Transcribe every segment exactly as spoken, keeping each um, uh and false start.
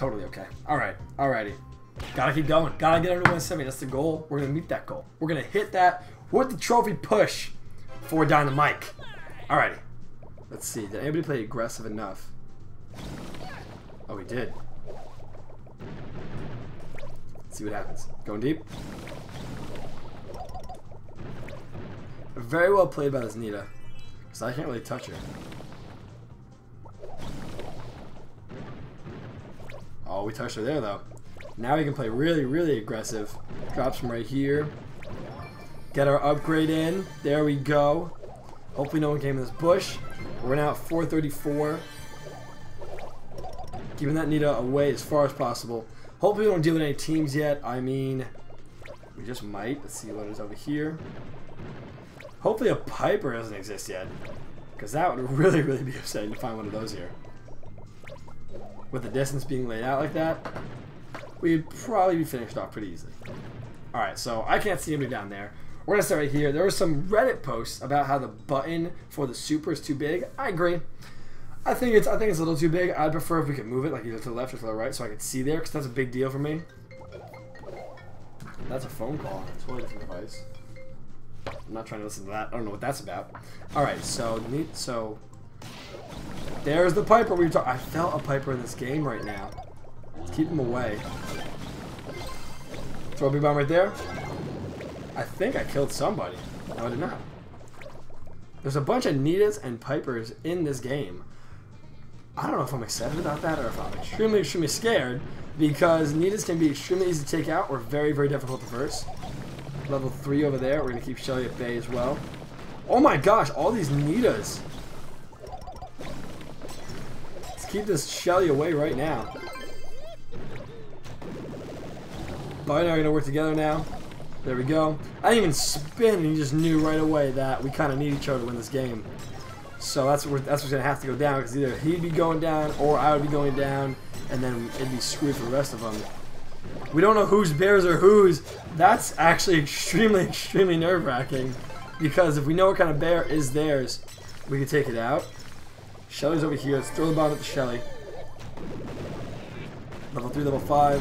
Totally okay. Alright. Alrighty. Gotta keep going. Gotta get under one seventy. That's the goal. We're gonna meet that goal. We're gonna hit that with the trophy push for Dynamike. Alrighty. Let's see. Did anybody play aggressive enough? Oh, we did. Let's see what happens. Going deep. Very well played by this Nita. Because I can't really touch her. Oh, we touched her there, though. Now we can play really, really aggressive. Drops from right here. Get our upgrade in. There we go. Hopefully no one came in this bush. We're now at four thirty-four. Keeping that Nita away as far as possible. Hopefully we don't deal with any teams yet. I mean, we just might. Let's see what is over here. Hopefully a Piper doesn't exist yet, because that would really, really be upsetting to find one of those here. With the distance being laid out like that, we'd probably be finished off pretty easily. Alright, so I can't see anybody down there. We're going to start right here. There were some Reddit posts about how the button for the super is too big. I agree. I think it's I think it's a little too big. I'd prefer if we could move it like either to the left or to the right so I could see there, because that's a big deal for me. That's a phone call. It's a totally different device. I'm not trying to listen to that. I don't know what that's about. Alright, so neat. So there's the Piper we were talking. I felt a Piper in this game right now. Let's keep him away. Throw a big bomb right there. I think I killed somebody. No, I did not. There's a bunch of Nitas and Pipers in this game. I don't know if I'm excited about that or if I'm extremely, extremely scared, because Nitas can be extremely easy to take out or very, very difficult to verse. Level three over there. We're going to keep Shelly at bay as well. Oh my gosh, all these Nitas. Let's keep this Shelly away right now. Barley and I are going to work together now. There we go. I didn't even spin, and you just knew right away that we kind of need each other to win this game. So that's what we're, that's what's going to have to go down, because either he'd be going down or I would be going down, and then it'd be screwed for the rest of them. We don't know whose bears are whose. That's actually extremely, extremely nerve-wracking, because if we know what kind of bear is theirs, we can take it out. Shelly's over here. Let's throw the bomb at the Shelly. Level three, level five.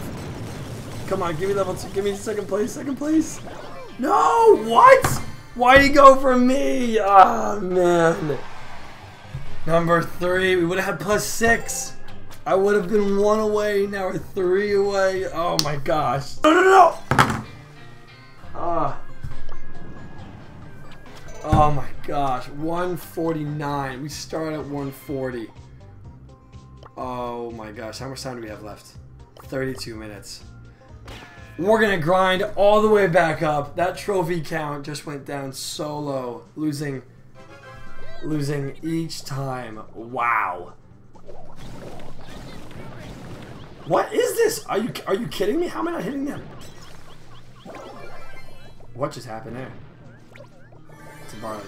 Come on, give me level two. Give me second place, second place. No, what? Why'd he go for me? Oh, man. Number three. We would have had plus six. I would have been one away. Now we're three away. Oh, my gosh. No, no, no. Ah. Oh, my gosh. one forty-nine. We start at one forty. Oh, my gosh. How much time do we have left? thirty-two minutes. We're going to grind all the way back up. That trophy count just went down so low. Losing, losing each time. Wow. What is this? Are you, are you kidding me? How am I not hitting them? What just happened there? It's a Barley.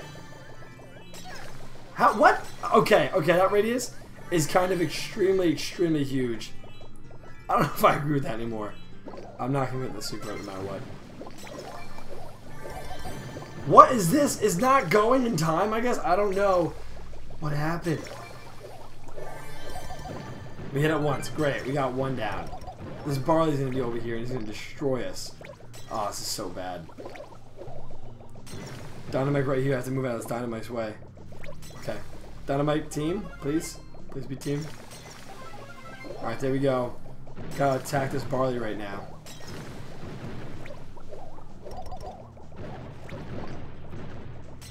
How? What? Okay, okay. That radius is kind of extremely, extremely huge. I don't know if I agree with that anymore. I'm not gonna get the super no matter what. What is this? Is not going in time, I guess? I don't know what happened. We hit it once. Great. We got one down. This Barley's gonna be over here and he's gonna destroy us. Oh, this is so bad. Dynamike right here. I have to move out of this Dynamike's way. Okay. Dynamike team, please. Please be team. Alright, there we go. Gotta attack this Barley right now.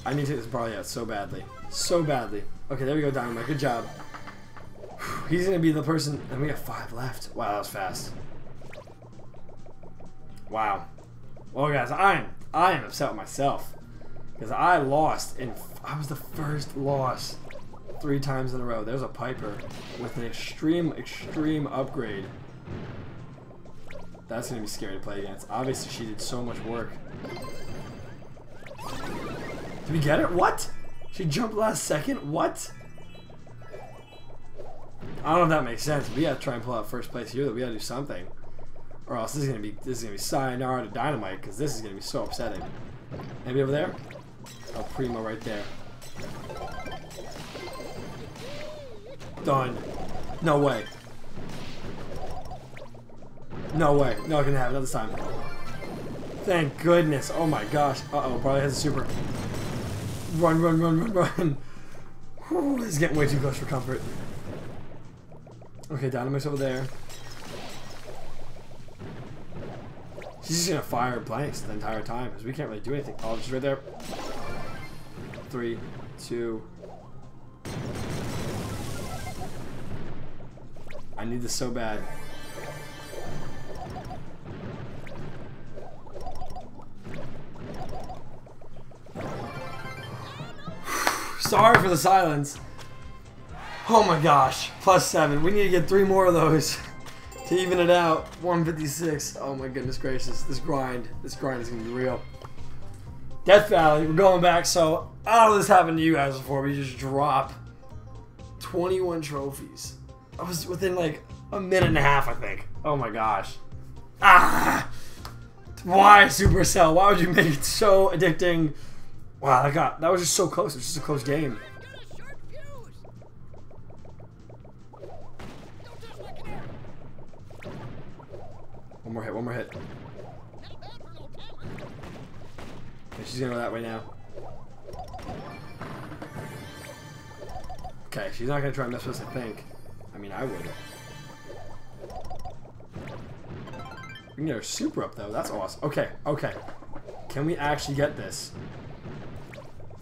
I need to take this Barley out so badly. So badly. Okay, there we go, Dynamite. Good job. Whew, he's gonna be the person. And we got five left. Wow, that was fast. Wow. Well, guys, I am, I am upset with myself. Because I lost, and I was the first loss three times in a row. There's a Piper with an extreme, extreme upgrade. That's going to be scary to play against. Obviously, she did so much work. Did we get it? What? She jumped last second? What? I don't know if that makes sense. We got to try and pull out first place here. Though. We got to do something, or else this is going to be this is going to be sayonara to Dynamite, because this is going to be so upsetting. Maybe over there? El Primo right there. Done. No way. No way. No, I can have it. Not this time. Thank goodness. Oh my gosh. Uh-oh. Barley has a super. Run, run, run, run, run. Ooh, this is getting way too close for comfort. Okay, Dynamike's over there. She's just gonna fire blanks the entire time because we can't really do anything. Oh, just right there. Three, two. I need this so bad. Sorry for the silence. Oh my gosh. Plus seven. We need to get three more of those to even it out. one fifty-six. Oh my goodness gracious. This grind. This grind is going to be real. Death Valley. We're going back. So, I don't know if this happened to you guys before. We just drop twenty-one trophies. I was within like a minute and a half, I think. Oh my gosh. Ah! Why, Supercell? Why would you make it so addicting? Wow, I got, that was just so close. It was just a close game. One more hit, one more hit. Okay, she's gonna go that way now. Okay, she's not gonna try and mess with us, I think. I mean, I would. We can get her super up, though. That's awesome. Okay, okay. Can we actually get this?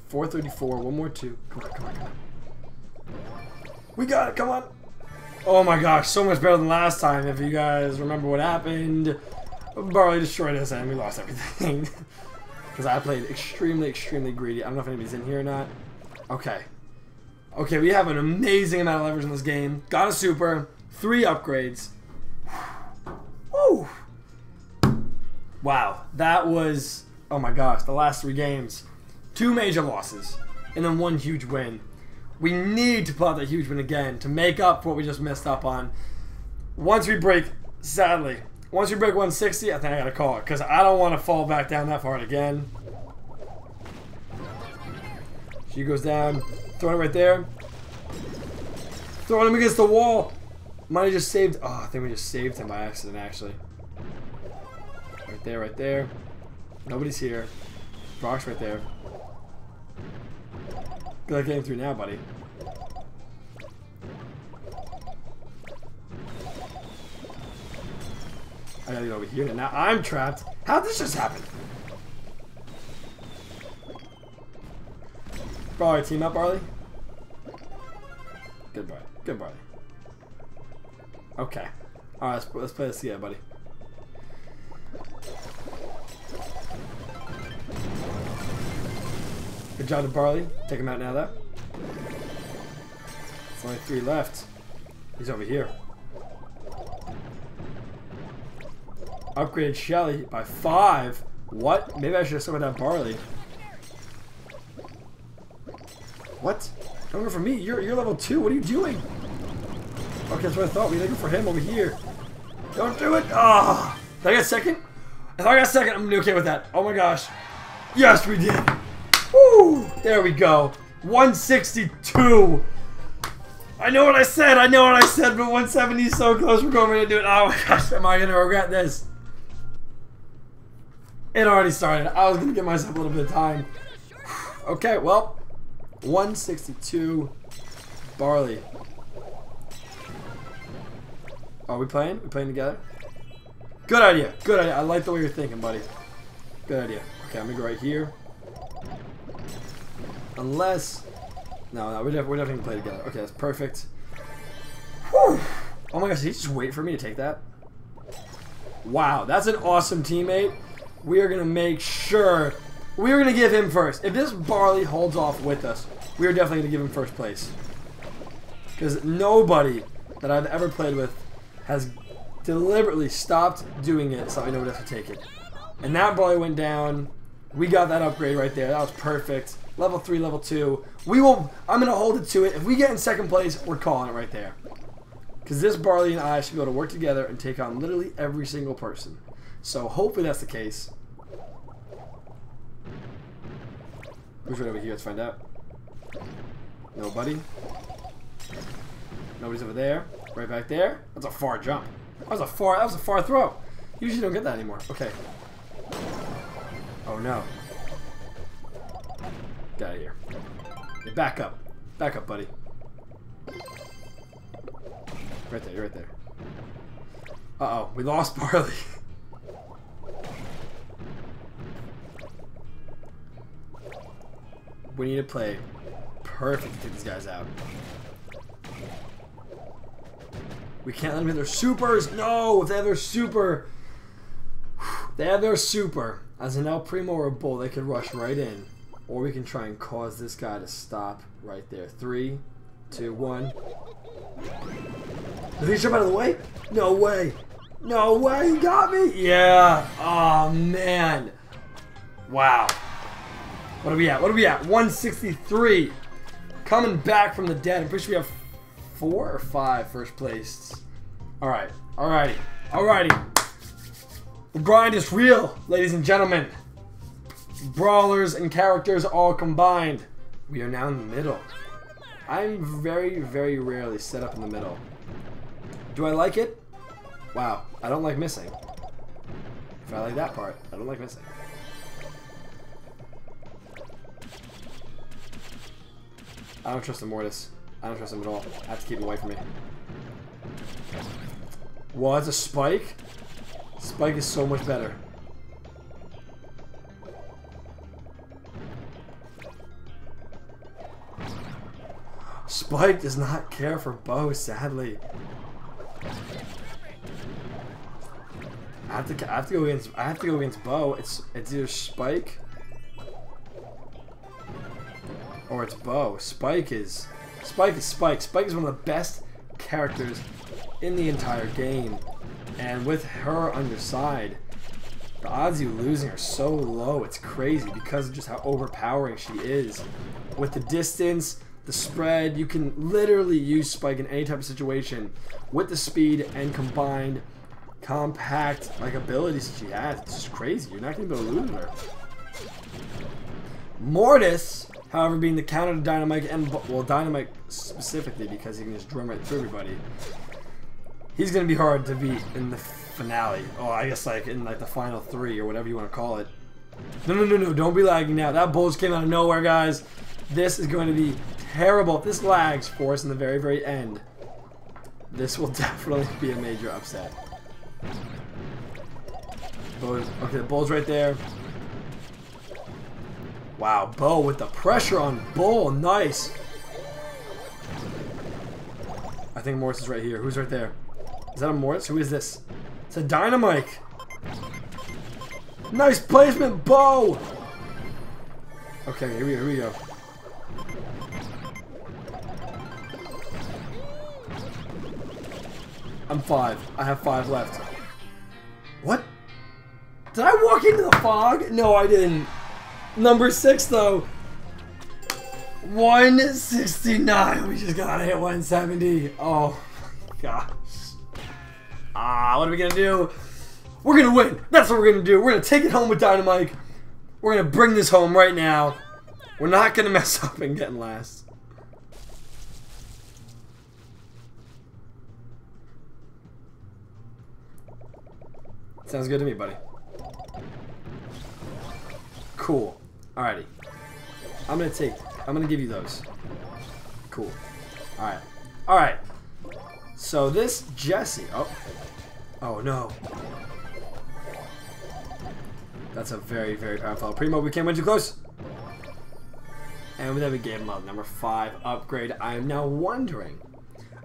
four thirty-four. One more two. Come on, come on, come on. We got it. Come on. Oh, my gosh. So much better than last time. If you guys remember what happened, Barley destroyed us, and we lost everything. Because I played extremely, extremely greedy. I don't know if anybody's in here or not. Okay. Okay, we have an amazing amount of leverage in this game. Got a super, three upgrades. Woo! Wow, that was, oh my gosh, the last three games. Two major losses, and then one huge win. We need to pull out that huge win again to make up for what we just messed up on. Once we break, sadly, once we break one sixty, I think I gotta call it, because I don't want to fall back down that far again. She goes down. Throwing it right there. Throwing him against the wall. Might have just saved. Oh, I think we just saved him by accident, actually. Right there, right there. Nobody's here. Brock's right there. Good luck getting through now, buddy. I gotta get over here. Now I'm trapped. How'd this just happen? Barley, team up, Barley. Good Barley. Good Barley. Okay. Alright, let's, let's play this together, buddy. Good job to Barley. Take him out now, though. There's only three left. He's over here. Upgraded Shelly by five. What? Maybe I should have summoned that Barley. What? Don't go for me. You're you're level two. What are you doing? Okay, that's what I thought. We're looking for him over here. Don't do it. Ah! Oh, did I get second? If I got second, I'm gonna be okay with that. Oh my gosh. Yes, we did. Woo! There we go. one sixty-two. I know what I said. I know what I said. But one seventy is so close. We're going to do it. Oh my gosh. Am I gonna regret this? It already started. I was gonna give myself a little bit of time. Okay. Well. one sixty-two Barley. Are we playing? We playing together? Good idea. Good idea. I like the way you're thinking, buddy. Good idea. Okay, I'm gonna go right here. Unless, no, no, we're definitely, we're definitely gonna play together. Okay, that's perfect. Whew. Oh my gosh, did he just wait for me to take that? Wow, that's an awesome teammate. We are gonna make sure. We are going to give him first. If this Barley holds off with us, we are definitely going to give him first place. Because nobody that I've ever played with has deliberately stopped doing it so I know what else to take it. And that Barley went down. We got that upgrade right there. That was perfect. Level three, level two. We will. I'm going to hold it to it. If we get in second place, we're calling it right there. Because this Barley and I should be able to work together and take on literally every single person. So hopefully that's the case. Who's right over here? Let's find out. Nobody. Nobody's over there. Right back there. That's a far jump. That was a far, that was a far throw. You usually don't get that anymore. Okay. Oh no. Get out of here. Yeah, back up. Back up, buddy. Right there, right there. Uh-oh, we lost Barley. We need to play perfect to take these guys out. We can't let them hit their supers! No! If they have their super... If they have their super, as an El Primo or a Bull, they could rush right in. Or we can try and cause this guy to stop right there. Three, two, one. Did he jump out of the way? No way! No way! He got me! Yeah! Oh man! Wow. What are we at? What are we at? one sixty-three! Coming back from the dead. I'm pretty sure we have four or five first placed. Alright. Alrighty. Alrighty. The grind is real, ladies and gentlemen. Brawlers and characters all combined. We are now in the middle. I'm very, very rarely set up in the middle. Do I like it? Wow, I don't like missing. If I like that part, I don't like missing. I don't trust the Mortis. I don't trust him at all. I have to keep him away from me. Well, that's a Spike. Spike is so much better. Spike does not care for Bo, sadly. I have to. I have to go against. I have to go against Bo. It's. It's either Spike or it's Bo. Spike is. Spike is Spike. Spike is one of the best characters in the entire game, and with her on your side, the odds of you losing are so low. It's crazy because of just how overpowering she is. With the distance, the spread, you can literally use Spike in any type of situation with the speed and combined compact like abilities that she has. It's just crazy. You're not going to be able to lose her. Mortis, however, being the counter to Dynamike and, well, Dynamike specifically because he can just drum right through everybody. He's going to be hard to beat in the finale. Oh, I guess like in like the final three or whatever you want to call it. No, no, no, no. Don't be lagging now. That bull just came out of nowhere, guys. This is going to be terrible. If this lags for us in the very, very end, this will definitely be a major upset. Bo's, okay, the Bull's right there. Wow, Bo with the pressure on Bull. Nice. I think Mortis is right here. Who's right there? Is that a Mortis? Who is this? It's a Dynamike. Nice placement, Bo. Okay, here we go. Here we go. I'm five. I have five left. What? Did I walk into the fog? No, I didn't. Number six, though. one sixty-nine. We just gotta hit one seventy. Oh, my gosh. Ah, what are we gonna do? We're gonna win. That's what we're gonna do. We're gonna take it home with Dynamike. We're gonna bring this home right now. We're not gonna mess up and get last. Sounds good to me, buddy. Cool. Alrighty. I'm gonna take. I'm gonna give you those. Cool. Alright. Alright. So this Jesse. Oh. Oh no. That's a very, very powerful Primo. We can't win too close. And with every game mode, number five upgrade. I am now wondering.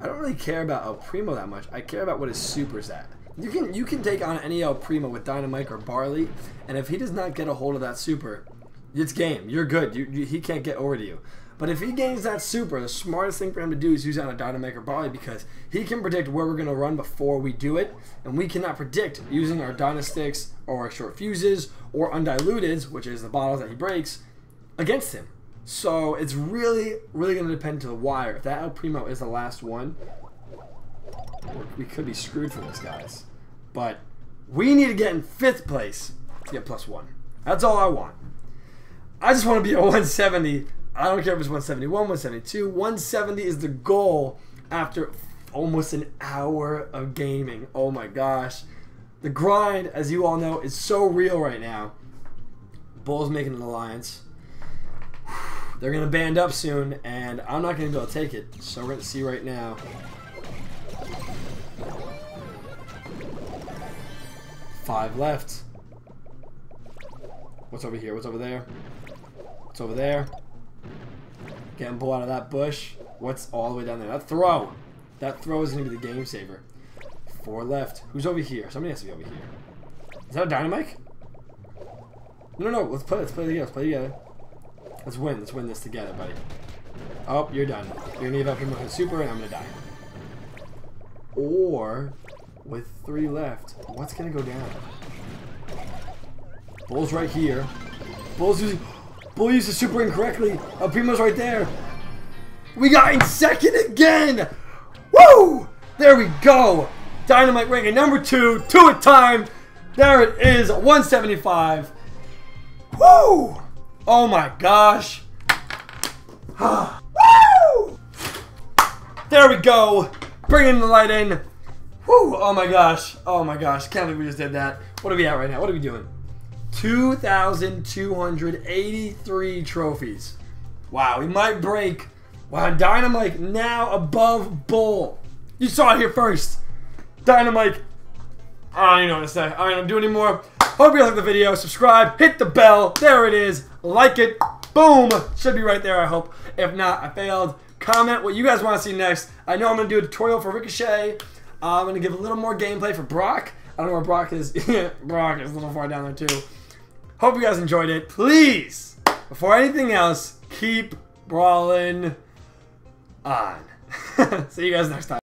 I don't really care about El Primo that much. I care about what his super's at. You can you can take on any El Primo with Dynamike or Barley, and if he does not get a hold of that super, it's game. You're good. You, you, he can't get over to you. But if he gains that super, the smartest thing for him to do is use out a Dynamike or Barley because he can predict where we're going to run before we do it, and we cannot predict using our Dynasticks or our Short Fuses or Undiluted, which is the bottles that he breaks, against him. So it's really, really going to depend to the wire. If that El Primo is the last one, we could be screwed for this, guys. But we need to get in fifth place to get plus one. That's all I want. I just want to be at one seventy. I don't care if it's one seventy-one, one seventy-two. one seventy is the goal after almost an hour of gaming. Oh my gosh. The grind, as you all know, is so real right now. Bull's making an alliance. They're going to band up soon, and I'm not going to be able to take it. So we're going to see right now. Five left. What's over here? What's over there? What's over there? Getting Bull out of that bush. What's all the way down there? That throw! That throw is going to be the game saver. Four left. Who's over here? Somebody has to be over here. Is that a Dynamike? No, no, no. Let's play. Let's play together. Let's play together. Let's win. Let's win this together, buddy. Oh, you're done. You're going to give up your movement super, and I'm going to die. Or, with three left, what's going to go down? Bull's right here. Bull's using... Bull used the super incorrectly. El Primo's right there. We got in second again! Woo! There we go! Dynamike ring at number two, two at time. There it is, one seventy-five. Woo! Oh my gosh. Woo! There we go. Bringing the light in. Woo! Oh my gosh. Oh my gosh. Can't believe we just did that. What are we at right now? What are we doing? two thousand two hundred eighty-three trophies. Wow, we might break. Wow, Dynamike now above Bull. You saw it here first. Dynamike. I don't even know what to say. I don't do anymore. Hope you like the video. Subscribe. Hit the bell. There it is. Like it. Boom. Should be right there, I hope. If not, I failed. Comment what you guys want to see next. I know I'm going to do a tutorial for Ricochet. Uh, I'm going to give a little more gameplay for Brock. I don't know where Brock is. Brock is a little far down there, too. Hope you guys enjoyed it. Please, before anything else, keep brawling on. See you guys next time.